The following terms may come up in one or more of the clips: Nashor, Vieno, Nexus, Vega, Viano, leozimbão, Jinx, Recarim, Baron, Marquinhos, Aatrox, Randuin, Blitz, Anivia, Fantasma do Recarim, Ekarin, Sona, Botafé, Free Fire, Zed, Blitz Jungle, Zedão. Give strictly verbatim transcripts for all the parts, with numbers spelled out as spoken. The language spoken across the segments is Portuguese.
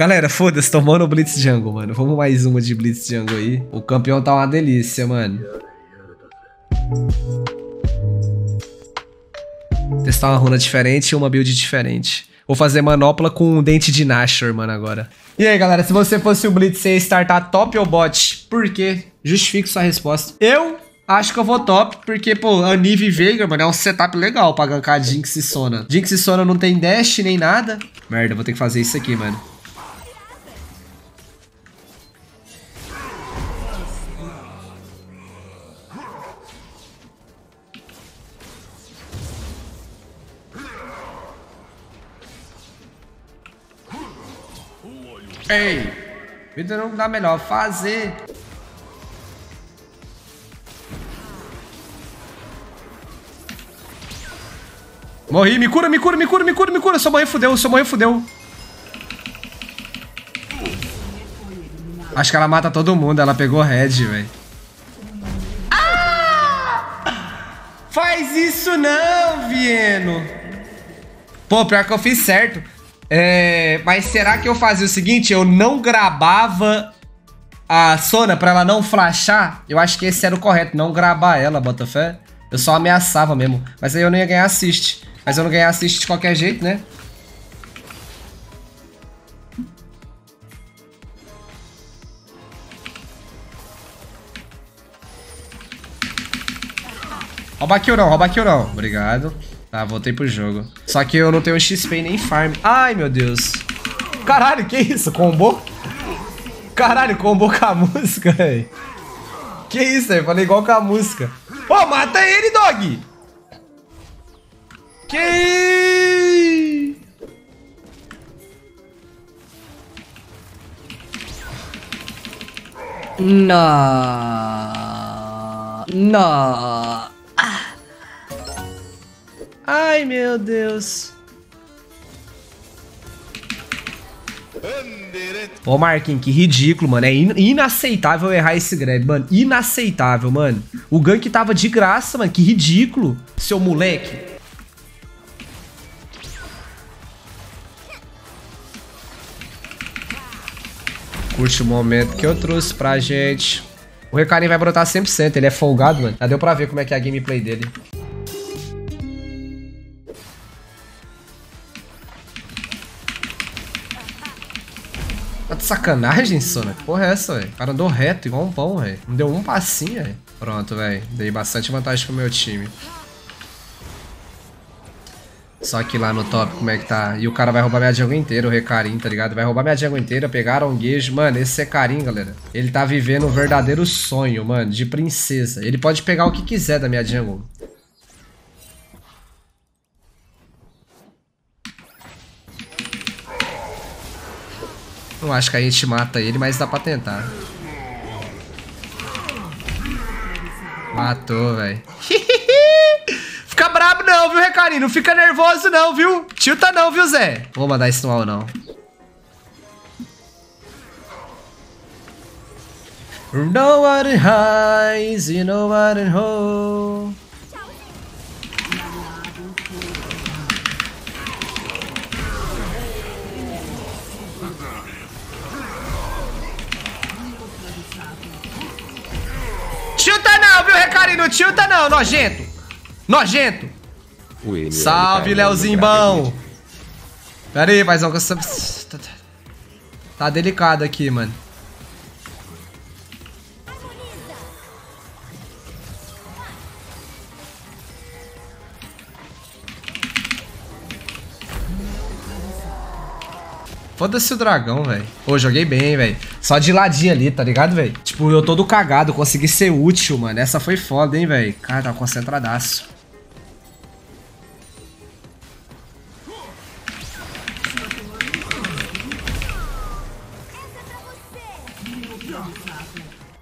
Galera, foda-se, tomando o Blitz Jungle, mano. Vamos mais uma de Blitz Jungle aí. O campeão tá uma delícia, mano. Testar uma runa diferente e uma build diferente. Vou fazer manopla com um dente de Nashor, mano, agora. E aí, galera, se você fosse o Blitz, você ia startar top ou bot? Por quê? Justifique sua resposta. Eu acho que eu vou top, porque, pô, a Nivea Veigar, mano, é um setup legal pra gankar Jinx e Sona. Jinx e Sona não tem dash nem nada. Merda, vou ter que fazer isso aqui, mano. Ei, vida não dá melhor fazer. Morri, me cura, me cura, me cura, me cura, me cura. Só morri, fudeu, só morri, fudeu. Acho que ela mata todo mundo, ela pegou red, velho. Ah! Faz isso não, Vieno. Pô, pior que eu fiz certo. É, mas será que eu fazia o seguinte? Eu não gravava a Sona pra ela não flashar? Eu acho que esse era o correto, não gravar ela, Botafé. Eu só ameaçava mesmo. Mas aí eu não ia ganhar assist. Mas eu não ganhar assist de qualquer jeito, né? Rouba kill não, rouba kill não. Obrigado. Tá, voltei pro jogo. Só que eu não tenho X P nem farm. Ai, meu Deus. Caralho, que isso? Combo? Caralho, combo com a música, velho. Que isso, velho? Falei igual com a música. Ô, oh, mata ele, dog! Que... Não... Não... Ai, meu Deus. Ô, Marquinhos, que ridículo, mano. É in inaceitável errar esse grab, mano. Inaceitável, mano. O gank tava de graça, mano. Que ridículo, seu moleque. Curte o momento que eu trouxe pra gente. O Recarim vai brotar cem por cento. Ele é folgado, mano. Já deu pra ver como é que é a gameplay dele. Tá de sacanagem, Sona? Que porra é essa, velho? O cara andou reto, igual um pão, velho. Não deu um passinho, velho. Pronto, velho. Dei bastante vantagem pro meu time. Só que lá no top, como é que tá? E o cara vai roubar minha jungle inteira, o Recarim, tá ligado? Vai roubar minha jungle inteira, pegaram um guejo. Mano, esse Ekarin, galera, ele tá vivendo um verdadeiro sonho, mano, de princesa. Ele pode pegar o que quiser da minha jungle. Não acho que a gente mata ele, mas dá pra tentar. Matou, velho. Fica brabo não, viu, Recarim? Não fica nervoso não, viu? Tilta não, viu, Zé? Vou mandar isso no all, não. No one hides, you know what it holds. Tilta não, viu, Recarim? Não tilta não, nojento. Nojento. William, salve, leozimbão. Pera aí, paizão, que eu sabe... Tá delicado aqui, mano. Foda-se o dragão, velho. Pô, joguei bem, velho. Só de ladinho ali, tá ligado, velho? Tipo, eu todo cagado, consegui ser útil, mano. Essa foi foda, hein, velho. Cara, tá concentradaço.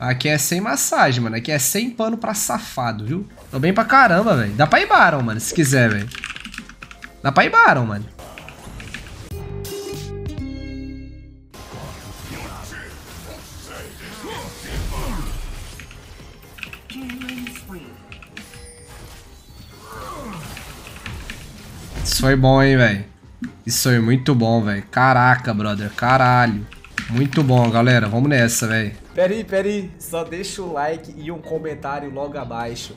Aqui é sem massagem, mano. Aqui é sem pano pra safado, viu? Tô bem pra caramba, velho. Dá pra ir Baron, mano, se quiser, velho. Dá pra ir Baron, mano. Foi bom, hein, velho. Isso foi muito bom, velho. Caraca, brother. Caralho. Muito bom, galera. Vamos nessa, velho. Pera aí, pera aí. Só deixa o like e um comentário logo abaixo.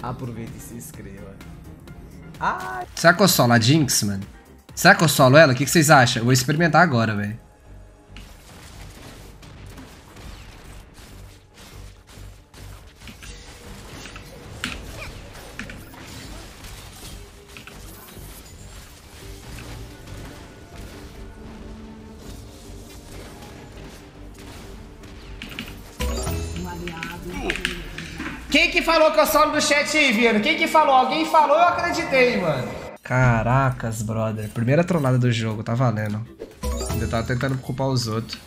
Aproveita e se inscreva. Ai. Será que eu solo a Jinx, mano? Será que eu solo ela? O que, que vocês acham? Eu vou experimentar agora, velho. Quem que falou que eu solo do chat aí, Viano? Quem que falou? Alguém falou, eu acreditei, mano. Caracas, brother. Primeira trollada do jogo, tá valendo. Ainda tava tentando culpar os outros.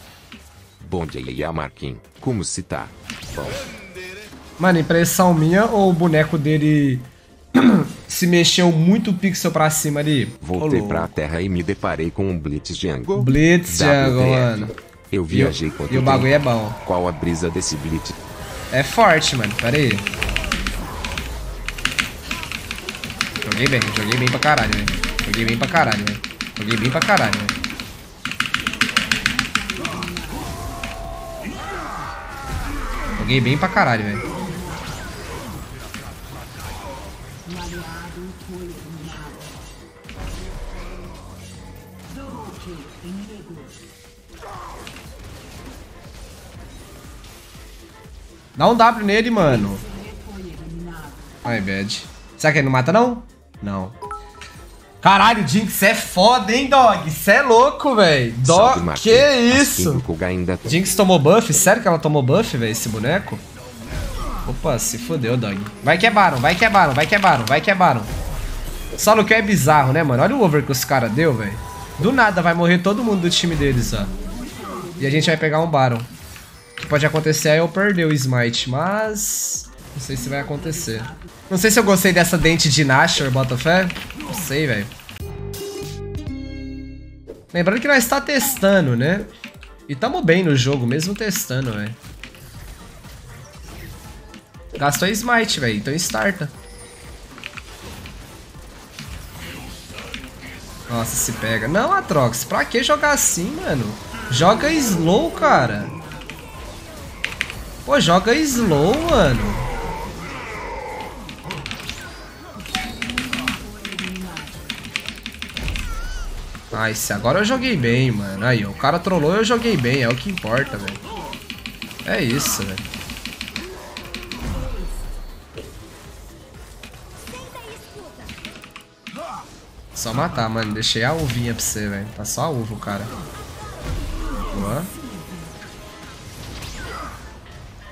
Bom dia, Marquinhos. Como se tá? Bom. Mano, impressão minha ou o boneco dele se mexeu muito pixel pra cima ali? Voltei oh, pra terra e me deparei com um Blitz Jungle. Blitz Jungle, mano. Eu viajei contra o E o bagulho é bom. Qual a brisa desse Blitz? É forte, mano. Pera aí. Joguei bem. Joguei bem pra caralho, velho. Joguei bem pra caralho, velho. Joguei bem pra caralho, velho. Joguei bem pra caralho, velho. Dá um W nele, mano. Ai, bad. Será que ele não mata, não? Não. Caralho, Jinx é foda, hein, dog? Cê é louco, velho. Dog, que isso? Jinx tomou buff? Sério que ela tomou buff, velho, esse boneco? Opa, se fodeu, dog. Vai que é Baron, vai que é Baron, vai que é Baron, vai que é Baron. Só no que é bizarro, né, mano? Olha o over que os caras deu, velho. Do nada vai morrer todo mundo do time deles, ó. E a gente vai pegar um Baron. O que pode acontecer é eu perder o Smite, mas... não sei se vai acontecer. Não sei se eu gostei dessa dente de Nashor, Botafé. Não sei, velho. Lembrando que nós tá testando, né? E tamo bem no jogo, mesmo testando, velho. Gastou Smite, velho. Então starta. Nossa, se pega. Não, Aatrox. Pra que jogar assim, mano? Joga slow, cara. Pô, joga slow, mano. Nice, agora eu joguei bem, mano. Aí, ó, o cara trollou e eu joguei bem. É o que importa, velho. É isso, velho. Só matar, mano. Deixei a uvinha pra você, velho. Tá só a uva o cara. Boa.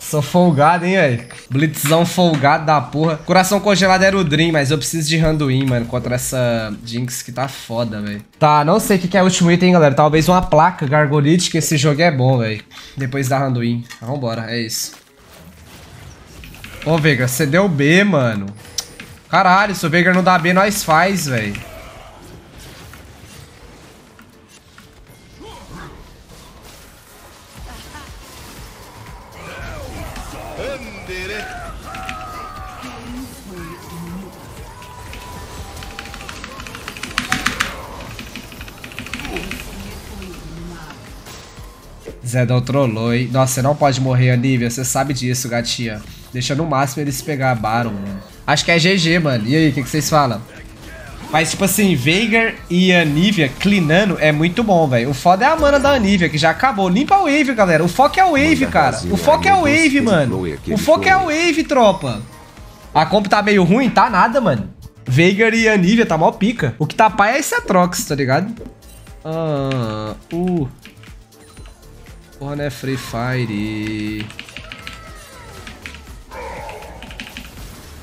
Sou folgado, hein, velho. Blitzão folgado da porra. Coração congelado era o Dream, mas eu preciso de Randuin, mano, contra essa Jinx que tá foda, velho. Tá, não sei o que, que é ultimate, hein, galera. Talvez uma placa gargolite, que esse jogo é bom, velho. Depois da Randuin. Tá, vambora, é isso. Ô, Vega, você deu B, mano. Caralho, se o Vega não dá B, nós faz, velho. Zedão trollou, hein? Nossa, você não pode morrer, Anivia. Você sabe disso, gatinha. Deixa no máximo eles pegar Baron, mano. Acho que é G G, mano. E aí, o que, que vocês falam? Mas, tipo assim, Veigar e Anivia clinando é muito bom, velho. O foda é a mana da Anivia, que já acabou. Limpa a wave, galera. O foco é a wave, cara. O foco é a wave, mano. O foco é a wave, tropa. A comp tá meio ruim? Tá nada, mano. Veigar e Anivia tá mal pica. O que tá pai é esse Aatrox, tá ligado? Ah, uh... Porra, né? Free Fire.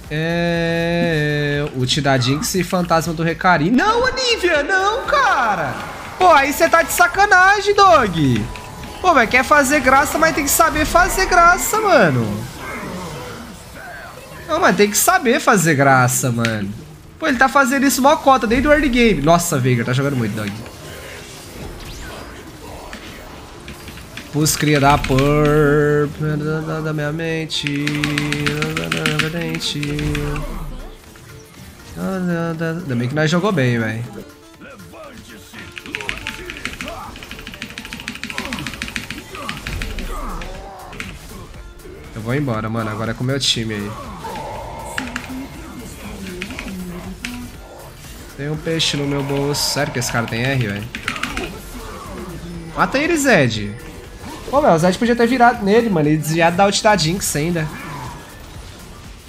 É... ult da Jinx e Fantasma do Recarim. Não, Anivia, não, cara. Pô, aí você tá de sacanagem, dog. Pô, velho, quer fazer graça, mas tem que saber fazer graça, mano. Não, mas tem que saber fazer graça, mano. Pô, ele tá fazendo isso mó cota, desde o early game. Nossa, Veigar, tá jogando muito, dog. Pus cria da purr da minha mente. Ainda bem que nós jogou bem, velho. Eu vou embora, mano. Agora é com o meu time aí. Tem um peixe no meu bolso. Sério que esse cara tem R, velho? Mata ele, Zed. Pô, meu, o Zed podia ter virado nele, mano. Ele desviado da ult da Jinx ainda.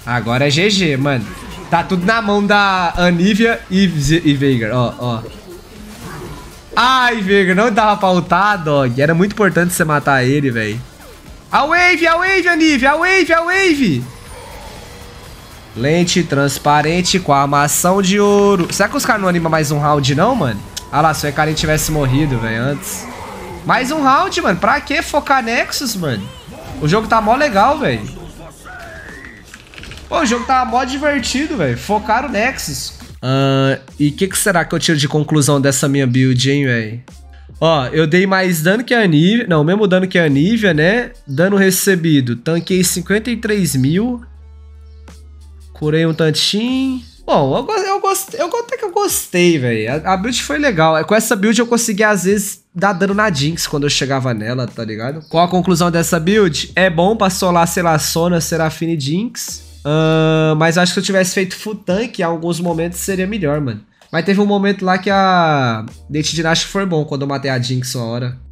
Agora é G G, mano. Tá tudo na mão da Anivia e, e Veigar, ó, ó. Ai, Veigar, não dava pra ultar, dog. Era muito importante você matar ele, velho. A wave, a wave, Anivia, a wave, a wave. Lente transparente com a maçã de ouro. Será que os caras não animam mais um round, não, mano? Ah lá, se o Ekarin tivesse morrido, velho, antes. Mais um round, mano. Pra que focar Nexus, mano? O jogo tá mó legal, velho. Pô, o jogo tá mó divertido, velho. Focar o Nexus. Uh, e o que, que será que eu tiro de conclusão dessa minha build, hein, velho? Ó, eu dei mais dano que a Anivia. Não, mesmo dano que a Anivia, né? Dano recebido. Tanquei cinquenta e três mil. Curei um tantinho. Bom, eu, eu, gost... eu até que eu gostei, velho. A, a build foi legal. Com essa build eu consegui, às vezes, dar dano na Jinx quando eu chegava nela, tá ligado? Qual a conclusão dessa build? É bom pra solar, sei lá, Sona, Serafine e Jinx. Uh, mas acho que se eu tivesse feito full tank, em alguns momentos seria melhor, mano. Mas teve um momento lá que a Dente de Nashor foi bom, quando eu matei a Jinx uma hora.